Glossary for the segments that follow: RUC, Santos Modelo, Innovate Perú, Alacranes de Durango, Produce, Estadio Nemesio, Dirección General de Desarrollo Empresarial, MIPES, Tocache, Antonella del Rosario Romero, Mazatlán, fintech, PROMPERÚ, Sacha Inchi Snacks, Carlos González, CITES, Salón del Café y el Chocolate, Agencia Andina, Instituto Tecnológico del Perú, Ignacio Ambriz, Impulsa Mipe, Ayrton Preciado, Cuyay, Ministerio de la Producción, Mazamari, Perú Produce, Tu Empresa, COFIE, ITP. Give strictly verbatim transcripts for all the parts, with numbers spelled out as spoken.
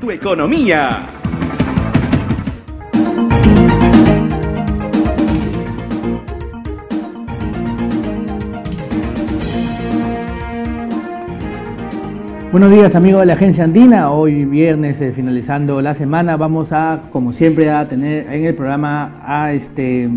tu economía. Buenos días amigos de la Agencia Andina, hoy viernes eh, finalizando la semana vamos a, como siempre, a tener en el programa a este,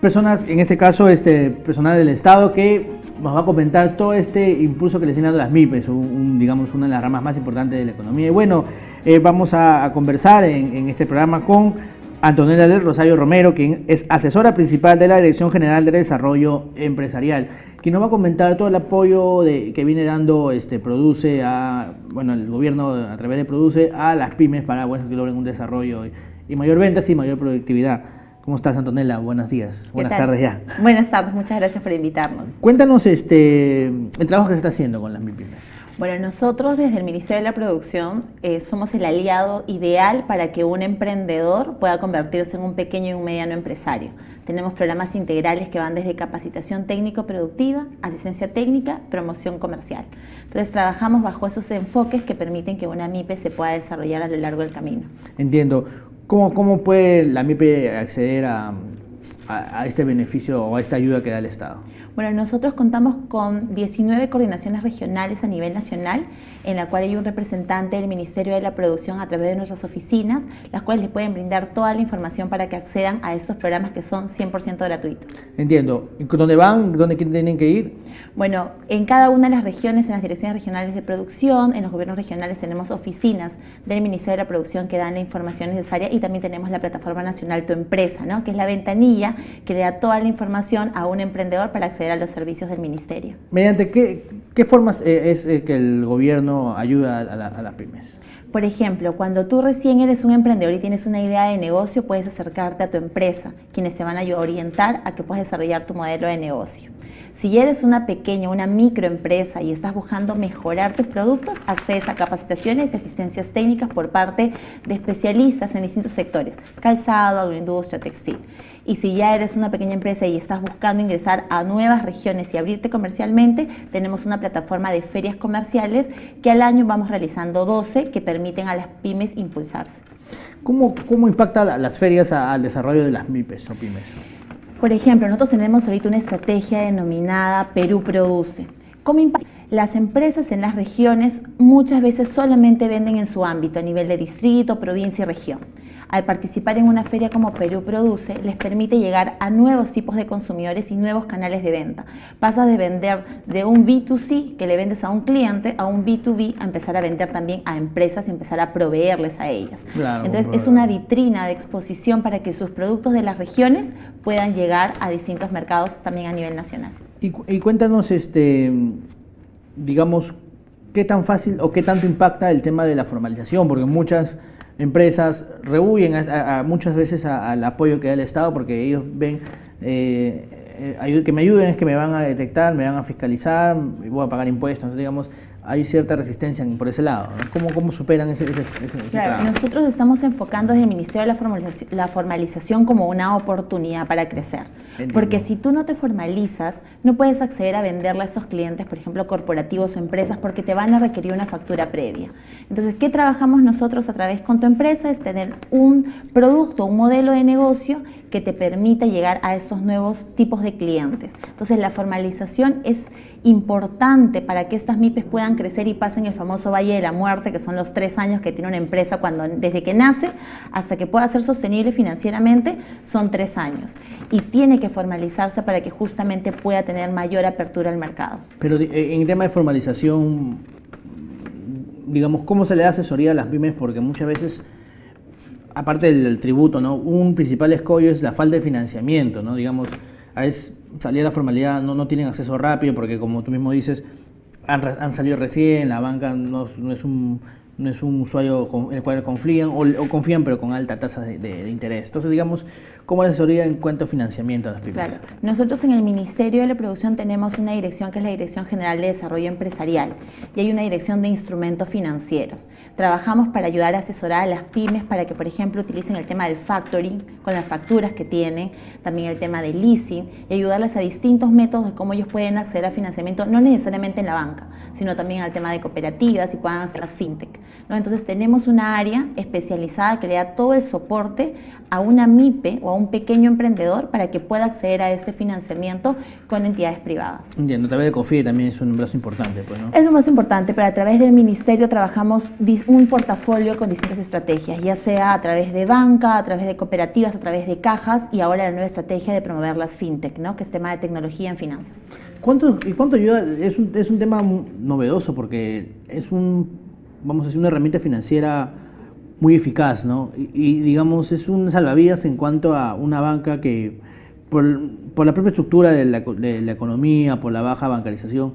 personas, en este caso este, personal del Estado que nos va a comentar todo este impulso que le están dando las MIPES, un, un, digamos una de las ramas más importantes de la economía. Y bueno, eh, vamos a, a conversar en, en este programa con Antonella del Rosario Romero, quien es asesora principal de la Dirección General de Desarrollo Empresarial, quien nos va a comentar todo el apoyo de, que viene dando este Produce, a, bueno, el gobierno a través de Produce a las pymes para bueno, que logren un desarrollo y, y mayor ventas y mayor productividad. ¿Cómo estás, Antonella? Buenos días, buenas tardes ya. Buenas tardes, muchas gracias por invitarnos. Cuéntanos este, el trabajo que se está haciendo con las MIPYMES. Bueno, nosotros desde el Ministerio de la Producción eh, somos el aliado ideal para que un emprendedor pueda convertirse en un pequeño y un mediano empresario. Tenemos programas integrales que van desde capacitación técnico-productiva, asistencia técnica, promoción comercial. Entonces trabajamos bajo esos enfoques que permiten que una MIPE se pueda desarrollar a lo largo del camino. Entiendo. ¿Cómo, cómo puede la MIPE acceder a, a, a este beneficio o a esta ayuda que da el Estado? Bueno, nosotros contamos con diecinueve coordinaciones regionales a nivel nacional, en la cual hay un representante del Ministerio de la Producción a través de nuestras oficinas, las cuales les pueden brindar toda la información para que accedan a esos programas que son cien por ciento gratuitos. Entiendo. ¿Dónde van? ¿Dónde tienen que ir? Bueno, en cada una de las regiones, en las direcciones regionales de producción, en los gobiernos regionales tenemos oficinas del Ministerio de la Producción que dan la información necesaria, y también tenemos la plataforma nacional Tu Empresa, ¿no?, que es la ventanilla que le da toda la información a un emprendedor para acceder a los servicios del ministerio. ¿Mediante qué, qué formas eh, es eh, que el gobierno ayuda a, la, a las pymes? Por ejemplo, cuando tú recién eres un emprendedor y tienes una idea de negocio, puedes acercarte a Tu Empresa, quienes te van a orientar a que puedas desarrollar tu modelo de negocio. Si eres una pequeña, una microempresa y estás buscando mejorar tus productos, accedes a capacitaciones y asistencias técnicas por parte de especialistas en distintos sectores, calzado, agroindustria, textil. Y si ya eres una pequeña empresa y estás buscando ingresar a nuevas regiones y abrirte comercialmente, tenemos una plataforma de ferias comerciales que al año vamos realizando doce que permiten a las pymes impulsarse. ¿Cómo, cómo impactan las ferias al desarrollo de las MIPES o pymes? Por ejemplo, nosotros tenemos ahorita una estrategia denominada Perú Produce. ¿Cómo impacta? Las empresas en las regiones muchas veces solamente venden en su ámbito, a nivel de distrito, provincia y región. Al participar en una feria como Perú Produce, les permite llegar a nuevos tipos de consumidores y nuevos canales de venta. Pasas de vender de un B dos C, que le vendes a un cliente, a un B dos B, a empezar a vender también a empresas y empezar a proveerles a ellas. Claro, Entonces claro. es una vitrina de exposición para que sus productos de las regiones puedan llegar a distintos mercados también a nivel nacional. Y, y cuéntanos, este, digamos, qué tan fácil o qué tanto impacta el tema de la formalización, porque muchas empresas rehuyen a, a, muchas veces al apoyo que da el Estado porque ellos ven eh, eh, que me ayuden, es que me van a detectar, me van a fiscalizar, voy a pagar impuestos, entonces digamos hay cierta resistencia por ese lado, ¿no? ¿Cómo, cómo superan ese, ese, ese claro, trabajo? Nosotros estamos enfocando desde el Ministerio de la Formalización, la formalización como una oportunidad para crecer. Entiendo. Porque si tú no te formalizas, no puedes acceder a venderle a esos clientes, por ejemplo, corporativos o empresas, porque te van a requerir una factura previa. Entonces, ¿qué trabajamos nosotros a través con Tu Empresa? Es tener un producto, un modelo de negocio que te permita llegar a estos nuevos tipos de clientes. Entonces, la formalización es importante para que estas MIPES puedan crecer y pasen el famoso valle de la muerte, que son los tres años que tiene una empresa cuando, desde que nace hasta que pueda ser sostenible financieramente, son tres años. Y tiene que formalizarse para que justamente pueda tener mayor apertura al mercado. Pero en tema de formalización, digamos, ¿cómo se le da asesoría a las pymes? Porque muchas veces, aparte del, del tributo, ¿no?, un principal escollo es la falta de financiamiento, ¿no? Digamos, a veces salir a la formalidad no, no tienen acceso rápido porque, como tú mismo dices, han, han salido recién, la banca no, no, es un, no es un usuario con el cual confían, o, o confían pero con alta tasa de, de, de interés. Entonces, digamos, ¿cómo la asesoría en cuanto a financiamiento a las pymes? Claro. Nosotros en el Ministerio de la Producción tenemos una dirección que es la Dirección General de Desarrollo Empresarial y hay una dirección de instrumentos financieros. Trabajamos para ayudar a asesorar a las pymes para que, por ejemplo, utilicen el tema del factoring con las facturas que tienen, también el tema del leasing y ayudarles a distintos métodos de cómo ellos pueden acceder a financiamiento, no necesariamente en la banca, sino también al tema de cooperativas y puedan hacer las fintech. ¿no? Entonces tenemos una área especializada que le da todo el soporte a una MIPE o a un pequeño emprendedor para que pueda acceder a este financiamiento con entidades privadas. Entiendo, a través de COFIE también es un brazo importante, pues, ¿no? Es un brazo importante, pero a través del Ministerio trabajamos un portafolio con distintas estrategias, ya sea a través de banca, a través de cooperativas, a través de cajas y ahora la nueva estrategia de promover las fintech, ¿no? Que es tema de tecnología en finanzas. ¿Cuánto, y cuánto ayuda? Es un, es un tema novedoso porque es un, vamos a decir, una herramienta financiera muy eficaz, ¿no? Y, y digamos, es un salvavidas en cuanto a una banca que, por, por la propia estructura de la, de la economía, por la baja bancarización,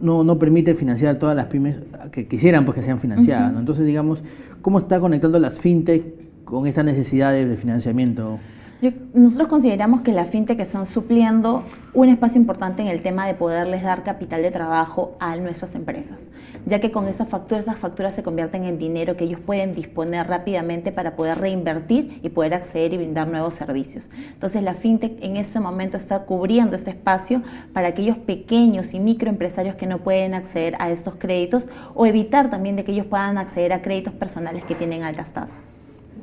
no, no permite financiar todas las pymes que quisieran pues que sean financiadas, ¿no? Entonces, digamos, ¿cómo está conectando las fintech con estas necesidades de financiamiento? Yo, nosotros consideramos que las fintech están supliendo un espacio importante en el tema de poderles dar capital de trabajo a nuestras empresas, ya que con esas facturas, esas facturas se convierten en dinero que ellos pueden disponer rápidamente para poder reinvertir y poder acceder y brindar nuevos servicios. Entonces la fintech en este momento está cubriendo este espacio para aquellos pequeños y microempresarios que no pueden acceder a estos créditos o evitar también de que ellos puedan acceder a créditos personales que tienen altas tasas.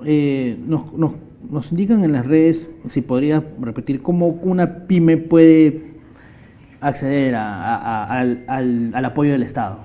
Eh, nos, nos, nos indican en las redes, si podrías repetir, cómo una pyme puede acceder a, a, a, al, al, al apoyo del Estado.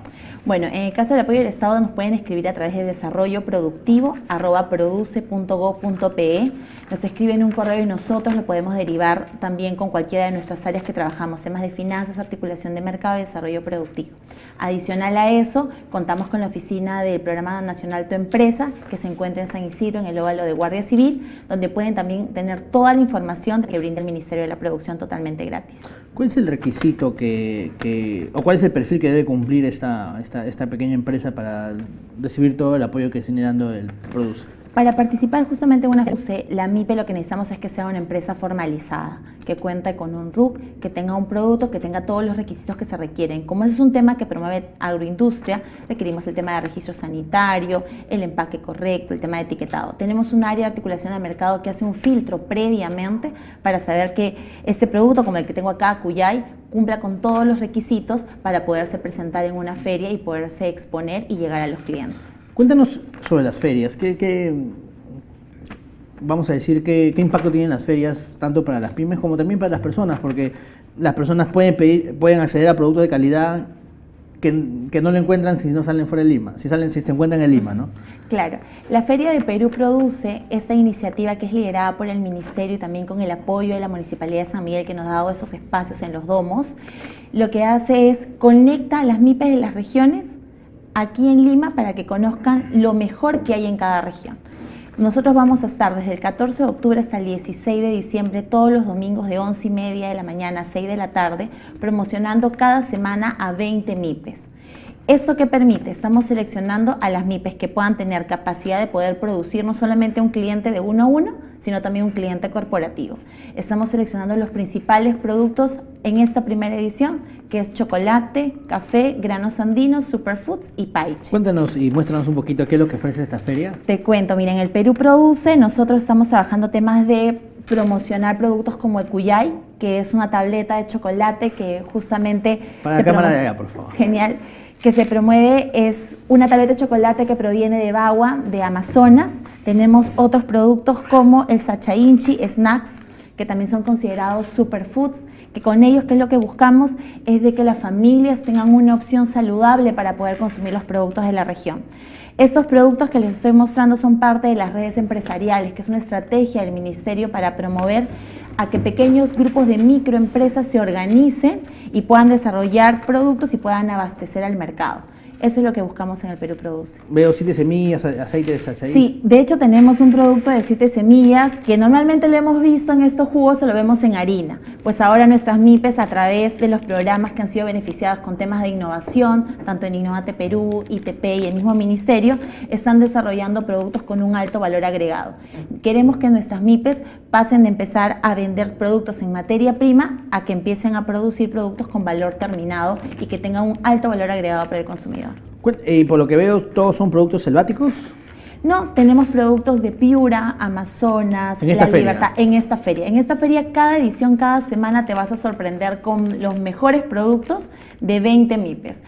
Bueno, en el caso del apoyo del Estado nos pueden escribir a través de desarrollo productivo arroba produce punto gob punto pe. Nos escriben un correo y nosotros lo podemos derivar también con cualquiera de nuestras áreas que trabajamos, temas de finanzas, articulación de mercado y desarrollo productivo. Adicional a eso, contamos con la oficina del Programa Nacional Tu Empresa, que se encuentra en San Isidro, en el óvalo de Guardia Civil, donde pueden también tener toda la información que brinda el Ministerio de la Producción totalmente gratis. ¿Cuál es el requisito que, que o cuál es el perfil que debe cumplir esta, esta esta pequeña empresa para recibir todo el apoyo que viene dando el Produce? Para participar justamente en una Produce, la MIPE lo que necesitamos es que sea una empresa formalizada, que cuente con un R U C, que tenga un producto, que tenga todos los requisitos que se requieren. Como ese es un tema que promueve agroindustria, requerimos el tema de registro sanitario, el empaque correcto, el tema de etiquetado. Tenemos un área de articulación de mercado que hace un filtro previamente para saber que este producto, como el que tengo acá, Cuyay, cumpla con todos los requisitos para poderse presentar en una feria y poderse exponer y llegar a los clientes. Cuéntanos sobre las ferias. ¿Qué, qué, vamos a decir, qué, qué impacto tienen las ferias tanto para las pymes como también para las personas? Porque las personas pueden, pedir, pueden acceder a productos de calidad que, que no lo encuentran si no salen fuera de Lima, si, salen, si se encuentran en Lima, ¿no? Claro. La Feria de Perú Produce, esta iniciativa que es liderada por el Ministerio y también con el apoyo de la Municipalidad de San Miguel, que nos ha dado esos espacios en los domos, lo que hace es conecta a las MIPES de las regiones aquí en Lima para que conozcan lo mejor que hay en cada región. Nosotros vamos a estar desde el catorce de octubre hasta el dieciséis de diciembre, todos los domingos de once y media de la mañana a seis de la tarde, promocionando cada semana a veinte MIPES. ¿Esto qué permite? Estamos seleccionando a las MIPES que puedan tener capacidad de poder producir no solamente un cliente de uno a uno, sino también un cliente corporativo. Estamos seleccionando los principales productos en esta primera edición, que es chocolate, café, granos andinos, superfoods y paiche. Cuéntanos y muéstranos un poquito qué es lo que ofrece esta feria. Te cuento, miren, el Perú Produce, nosotros estamos trabajando temas de promocionar productos como el Cuyay, que es una tableta de chocolate que justamente... Para la cámara de allá, por favor. Genial. Que se promueve es una tableta de chocolate que proviene de Bagua, de Amazonas. Tenemos otros productos como el Sacha Inchi Snacks, que también son considerados superfoods, que con ellos, ¿qué es lo que buscamos? Es de que las familias tengan una opción saludable para poder consumir los productos de la región. Estos productos que les estoy mostrando son parte de las redes empresariales, que es una estrategia del Ministerio para promover a que pequeños grupos de microempresas se organicen y puedan desarrollar productos y puedan abastecer al mercado. Eso es lo que buscamos en el Perú Produce. Veo siete semillas, aceite de sachaí. Sí, de hecho tenemos un producto de siete semillas que normalmente lo hemos visto en estos jugos o lo vemos en harina. Pues ahora nuestras MIPES a través de los programas que han sido beneficiados con temas de innovación, tanto en Innovate Perú, I T P y el mismo Ministerio, están desarrollando productos con un alto valor agregado. Queremos que nuestras MIPES pasen de empezar a vender productos en materia prima a que empiecen a producir productos con valor terminado y que tengan un alto valor agregado para el consumidor. Y por lo que veo, ¿todos son productos selváticos? No, tenemos productos de Piura, Amazonas, La Libertad, en esta feria. En esta feria, cada edición, cada semana te vas a sorprender con los mejores productos de veinte MIPES.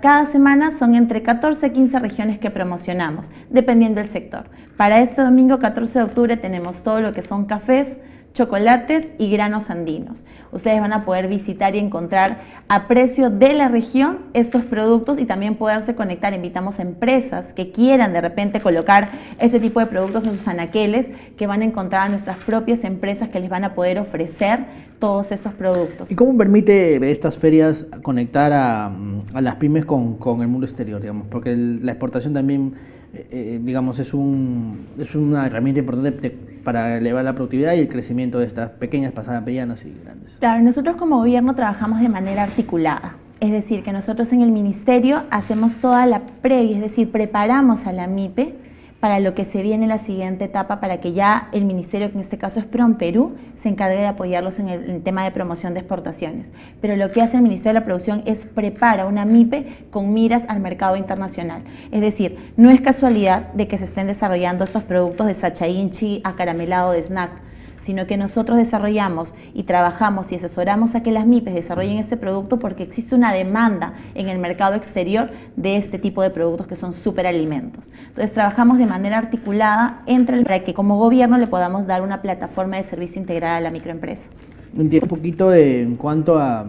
Cada semana son entre catorce a quince regiones que promocionamos, dependiendo del sector. Para este domingo catorce de octubre tenemos todo lo que son cafés, chocolates y granos andinos. Ustedes van a poder visitar y encontrar a precio de la región estos productos y también poderse conectar. Invitamos a empresas que quieran de repente colocar este tipo de productos en sus anaqueles, que van a encontrar a nuestras propias empresas que les van a poder ofrecer todos estos productos. ¿Y cómo permite estas ferias conectar a, a las pymes con, con el mundo exterior, digamos? Porque el, la exportación también, eh, digamos, es, un, es una herramienta importante para elevar la productividad y el crecimiento de estas pequeñas pasadas medianas y grandes. Claro, nosotros como gobierno trabajamos de manera articulada. Es decir, que nosotros en el ministerio hacemos toda la previa, es decir, preparamos a la MIPE para lo que se viene en la siguiente etapa, para que ya el ministerio, que en este caso es PROMPERÚ, se encargue de apoyarlos en el, en el tema de promoción de exportaciones. Pero lo que hace el Ministerio de la Producción es prepara una MIPE con miras al mercado internacional. Es decir, no es casualidad de que se estén desarrollando estos productos de Sacha Inchi, acaramelado, de snack, sino que nosotros desarrollamos y trabajamos y asesoramos a que las MIPES desarrollen este producto porque existe una demanda en el mercado exterior de este tipo de productos que son superalimentos. Entonces trabajamos de manera articulada entre el, para que como gobierno le podamos dar una plataforma de servicio integral a la microempresa. Entiendo un poquito de, en cuanto a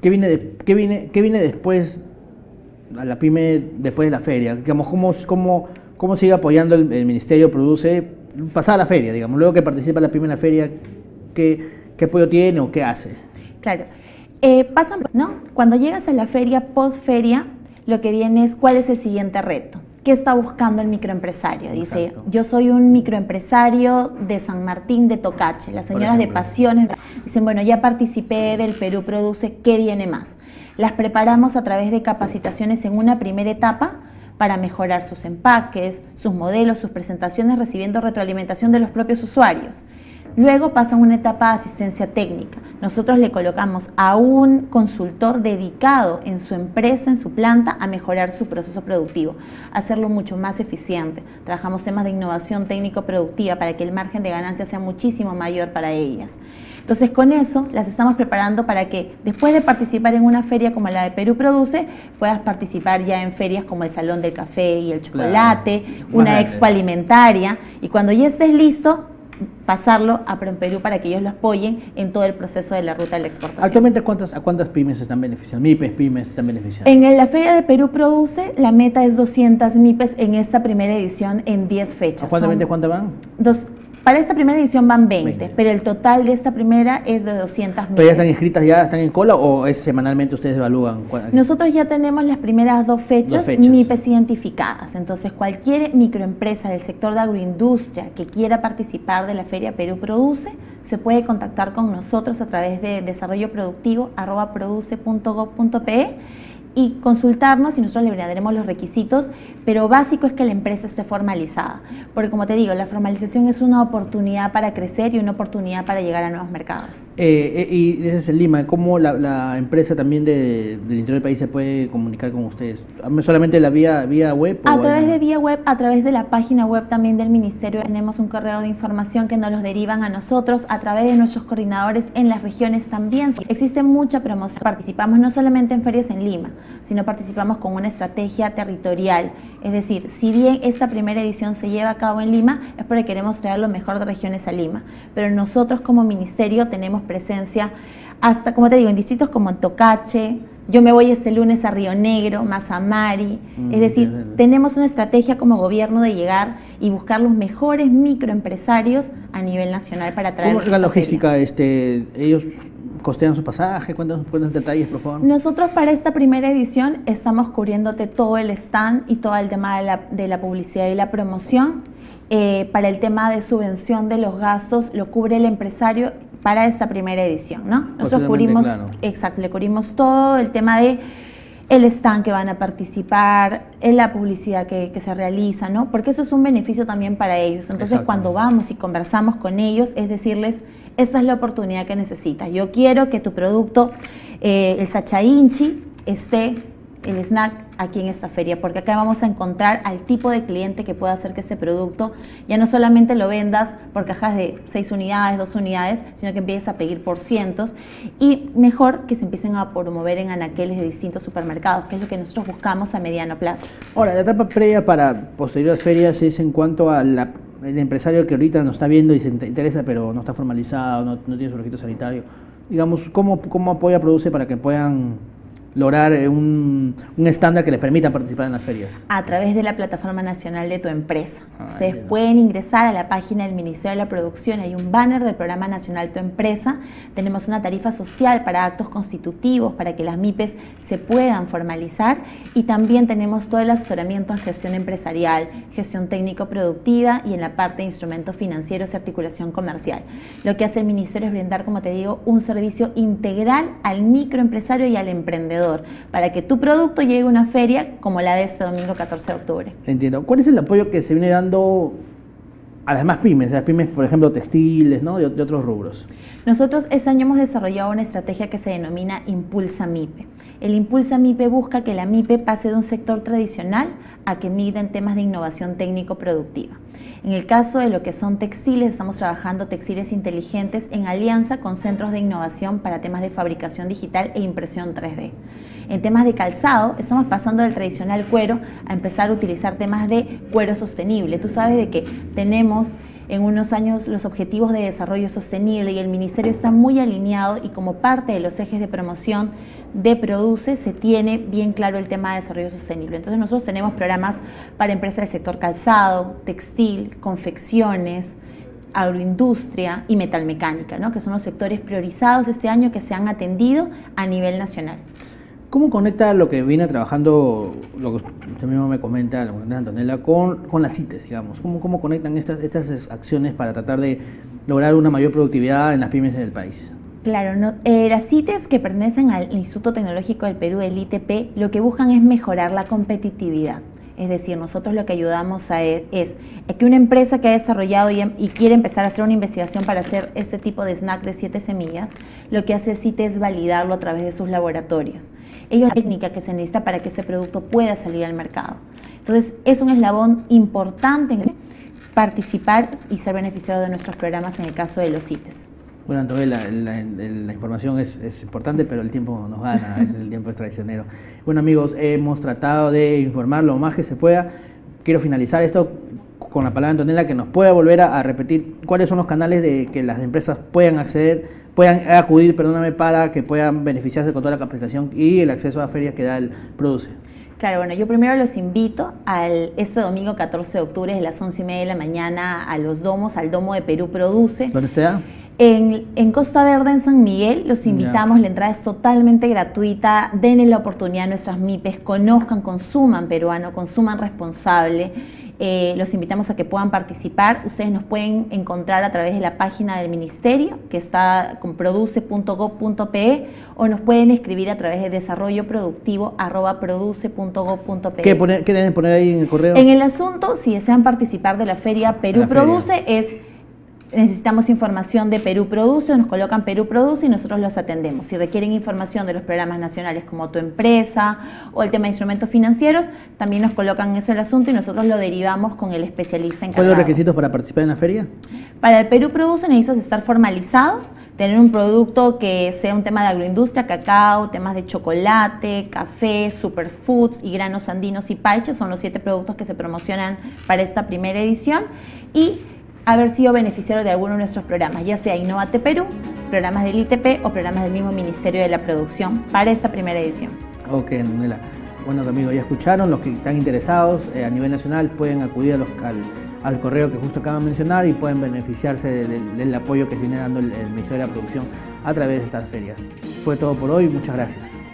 qué viene, de, qué viene, qué viene después a la pyme después de la feria, digamos, cómo, cómo, cómo sigue apoyando el, el Ministerio Produce. Pasada la feria, digamos, luego que participa la pyme en la feria, ¿qué, qué apoyo tiene o qué hace? Claro, eh, pasan, ¿no? Cuando llegas a la feria, post-feria, lo que viene es cuál es el siguiente reto. ¿Qué está buscando el microempresario? Dice, exacto, yo soy un microempresario de San Martín de Tocache, las señoras de Pasiones. Dicen, bueno, ya participé del Perú Produce, ¿qué viene más? Las preparamos a través de capacitaciones en una primera etapa, para mejorar sus empaques, sus modelos, sus presentaciones, recibiendo retroalimentación de los propios usuarios. Luego pasan una etapa de asistencia técnica. Nosotros le colocamos a un consultor dedicado en su empresa, en su planta, a mejorar su proceso productivo, hacerlo mucho más eficiente. Trabajamos temas de innovación técnico-productiva para que el margen de ganancia sea muchísimo mayor para ellas. Entonces, con eso, las estamos preparando para que, después de participar en una feria como la de Perú Produce, puedas participar ya en ferias como el Salón del Café y el Chocolate, claro, una expo alimentaria, y cuando ya estés listo, pasarlo a PROMPERÚ para que ellos lo apoyen en todo el proceso de la ruta de la exportación. Actualmente, ¿cuántas, ¿a cuántas pymes están beneficiando? ¿MIPES, pymes están beneficiando? En la feria de Perú Produce, la meta es doscientas MIPES en esta primera edición en diez fechas. ¿Actualmente cuántas van? Dos, para esta primera edición van veinte, veinte, pero el total de esta primera es de doscientas MIPES. ¿Pero ya están inscritas, ya están en cola o es semanalmente ustedes evalúan? Nosotros ya tenemos las primeras dos fechas, dos fechas. MIPES identificadas. Entonces, cualquier microempresa del sector de agroindustria que quiera participar de la feria Perú Produce, se puede contactar con nosotros a través de desarrollo productivo arroba produce punto gov punto pe y consultarnos y nosotros le brindaremos los requisitos, pero básico es que la empresa esté formalizada, porque como te digo, la formalización es una oportunidad para crecer y una oportunidad para llegar a nuevos mercados. Eh, eh, y ese es el Lima, ¿cómo la, la empresa también de, del interior del país se puede comunicar con ustedes? ¿Solamente la vía, vía web? O a través algo? de vía web, a través de la página web también del ministerio, tenemos un correo de información que nos los derivan a nosotros, a través de nuestros coordinadores en las regiones también. Existe mucha promoción, participamos no solamente en ferias en Lima, sino participamos con una estrategia territorial. Es decir, si bien esta primera edición se lleva a cabo en Lima, es porque queremos traer lo mejor de regiones a Lima. Pero nosotros como ministerio tenemos presencia hasta, como te digo, en distritos como Tocache. Yo me voy este lunes a Río Negro, Mazamari. Mm, es decir, bien, bien. tenemos una estrategia como gobierno de llegar y buscar los mejores microempresarios a nivel nacional para traer... ¿Cómo es la logística? Este, ellos... ¿Costean su pasaje? ¿Cuántos, ¿Cuántos detalles, por favor? Nosotros para esta primera edición estamos cubriéndote todo el stand y todo el tema de la, de la publicidad y la promoción. Eh, para el tema de subvención de los gastos lo cubre el empresario para esta primera edición, ¿no? Nosotros cubrimos, claro. exacto, le cubrimos todo el tema de... el stand que van a participar, en la publicidad que, que se realiza, ¿no? Porque eso es un beneficio también para ellos. Entonces, cuando vamos y conversamos con ellos, es decirles, esta es la oportunidad que necesitas. Yo quiero que tu producto, eh, el Sacha Inchi, esté el snack aquí en esta feria, porque acá vamos a encontrar al tipo de cliente que pueda hacer que este producto ya no solamente lo vendas por cajas de seis unidades, dos unidades, sino que empieces a pedir por cientos, y mejor que se empiecen a promover en anaqueles de distintos supermercados, que es lo que nosotros buscamos a mediano plazo. Ahora, la etapa previa para posteriores ferias es en cuanto a la el empresario que ahorita nos está viendo y se interesa, pero no está formalizado, no, no tiene su registro sanitario. Digamos, ¿cómo, cómo apoya Produce para que puedan lograr un, un estándar que les permita participar en las ferias? A través de la plataforma nacional de Tu Empresa. Ah, Ustedes entiendo. pueden ingresar a la página del Ministerio de la Producción, hay un banner del programa nacional Tu Empresa, tenemos una tarifa social para actos constitutivos, para que las MIPES se puedan formalizar, y también tenemos todo el asesoramiento en gestión empresarial, gestión técnico-productiva y en la parte de instrumentos financieros y articulación comercial. Lo que hace el Ministerio es brindar, como te digo, un servicio integral al microempresario y al emprendedor, para que tu producto llegue a una feria como la de este domingo catorce de octubre. Entiendo. ¿Cuál es el apoyo que se viene dando a las más pymes, a las pymes, por ejemplo, textiles, ¿no? de, de otros rubros? Nosotros este año hemos desarrollado una estrategia que se denomina Impulsa Mipe. El Impulsa Mipe busca que la Mipe pase de un sector tradicional a que mida en temas de innovación técnico-productiva. En el caso de lo que son textiles, estamos trabajando textiles inteligentes en alianza con centros de innovación para temas de fabricación digital e impresión tres D. En temas de calzado, estamos pasando del tradicional cuero a empezar a utilizar temas de cuero sostenible. Tú sabes de que tenemos en unos años los objetivos de desarrollo sostenible y el ministerio está muy alineado, y como parte de los ejes de promoción de Produce se tiene bien claro el tema de desarrollo sostenible. Entonces nosotros tenemos programas para empresas del sector calzado, textil, confecciones, agroindustria y metalmecánica, ¿no? que son los sectores priorizados este año que se han atendido a nivel nacional. ¿Cómo conecta lo que viene trabajando, lo que usted mismo me comenta, lo que comenta Antonella, con, con las CITES, digamos? ¿Cómo, cómo conectan estas, estas acciones para tratar de lograr una mayor productividad en las pymes del país? Claro, no, eh, las CITES que pertenecen al Instituto Tecnológico del Perú, el I T P, lo que buscan es mejorar la competitividad. Es decir, nosotros lo que ayudamos a es, es que una empresa que ha desarrollado y, y quiere empezar a hacer una investigación para hacer este tipo de snack de siete semillas, lo que hace CITE es validarlo a través de sus laboratorios. Ellos la técnica que se necesita para que ese producto pueda salir al mercado. Entonces, es un eslabón importante en participar y ser beneficiado de nuestros programas en el caso de los CITES. Bueno, Antonella, la, la, la información es, es importante, pero el tiempo nos gana, a veces el tiempo es traicionero. Bueno, amigos, hemos tratado de informar lo más que se pueda. Quiero finalizar esto con la palabra de Antonella, que nos pueda volver a, a repetir cuáles son los canales de que las empresas puedan acceder, puedan acudir, perdóname, para que puedan beneficiarse con toda la capacitación y el acceso a ferias que da el Produce. Claro, bueno, yo primero los invito al este domingo catorce de octubre, de las once y media de la mañana, a los domos, al domo de Perú Produce. ¿Dónde está? En, en Costa Verde, en San Miguel, los invitamos, yeah. La entrada es totalmente gratuita, denle la oportunidad a nuestras MIPES, conozcan, consuman peruano, consuman responsable, eh, los invitamos a que puedan participar. Ustedes nos pueden encontrar a través de la página del ministerio, que está con produce punto gob punto pe, o nos pueden escribir a través de desarrollo productivo arroba produce punto gob punto pe. ¿Qué, poner, ¿Qué deben poner ahí en el correo? En el asunto, si desean participar de la feria Perú la Produce, feria. es... necesitamos información de Perú Produce, nos colocan Perú Produce y nosotros los atendemos. Si requieren información de los programas nacionales como Tu Empresa o el tema de instrumentos financieros, también nos colocan eso el asunto y nosotros lo derivamos con el especialista encargado. ¿Cuáles son los requisitos para participar en la feria? Para el Perú Produce necesitas estar formalizado, tener un producto que sea un tema de agroindustria, cacao, temas de chocolate, café, superfoods y granos andinos y paiches, son los siete productos que se promocionan para esta primera edición, y haber sido beneficiario de alguno de nuestros programas, ya sea Innovate Perú, programas del I T P o programas del mismo Ministerio de la Producción para esta primera edición. Ok, Antonella. Bueno, amigos, ya escucharon, los que están interesados eh, a nivel nacional pueden acudir a los, al, al correo que justo acaban de mencionar y pueden beneficiarse de, de, del apoyo que tiene dando el, el Ministerio de la Producción a través de estas ferias. Fue todo por hoy, muchas gracias.